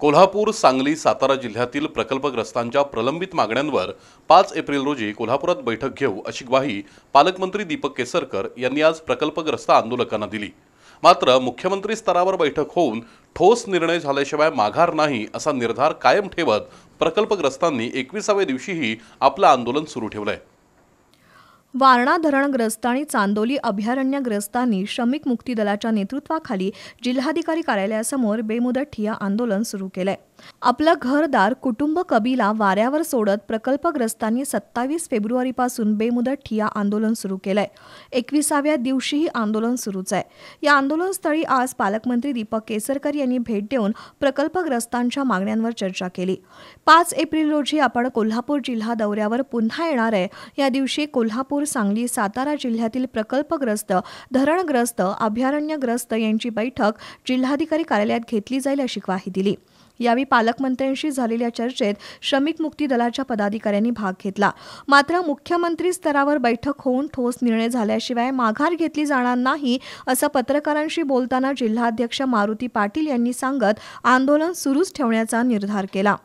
कोल्हापूर, सांगली, सातारा जिल्ह्यातील प्रकल्पग्रस्तांच्या प्रलंबित मागण्यांवर 5 एप्रिल रोजी कोल्हापुरात बैठक घेऊ अशी ग्वाही पालकमंत्री दीपक केसरकर यांनी आज प्रकल्पग्रस्त आंदोलकांना दिली। मात्र मुख्यमंत्री स्तरावर बैठक होऊन ठोस निर्णय झाल्याशिवाय माघार नाही असा निर्धार कायम ठेवत प्रकल्पग्रस्तांनी 21व्या दिवशीही आपलं आंदोलन सुरू ठेवलंय। वारणा धरणग्रस्त आणि चांदोली अभयारण्यग्रस्तांनी श्रमिक मुक्ति दलाच्या नेतृत्वाखाली जिल्हाधिकारी कार्यालयासमोर बेमुदत ठिय्या आंदोलन सुरू केले। आपलं घरदार, कुटुंब, कबीला वाऱ्यावर सोडत प्रकल्पग्रस्तांनी 27 फेब्रुवारीपासून बेमुदत ठिय्या आंदोलन सुरू केले। 21व्या दिवशीही आंदोलन सुरूच आहे। या आंदोलनस्थळी आज पालकमंत्री दीपक केसरकर यांनी भेट देऊन प्रकल्पग्रस्तांच्या मागण्यांवर चर्चा केली। 5 एप्रिल रोजी आपण कोल्हापूर जिल्हा दौऱ्यावर पुन्हा येणार आहे। या दिवशी कोल्हापूर, सांगली, सातारा जिल्ह्यातील प्रकल्पग्रस्त, धरणग्रस्त, अभयारण्यग्रस्त यांची बैठक जिल्हाधिकारी कार्यालयात घेतली जाईल अशी ग्वाही दिली। यावेळी पालकमंत्र्यांशी झालेल्या चर्चेत श्रमिक मुक्ति दलाच्या पदाधिकाऱ्यांनी भाग घेतला। मात्र मुख्यमंत्री स्तरावर बैठक होऊन ठोस निर्णय झाल्याशिवाय माघार घेतली जाणार नाही असं पत्रकारांशी बोलताना जिल्हाध्यक्ष मारुती पाटील यांनी सांगत आंदोलन सुरूच ठेवण्याचा निर्धार केला।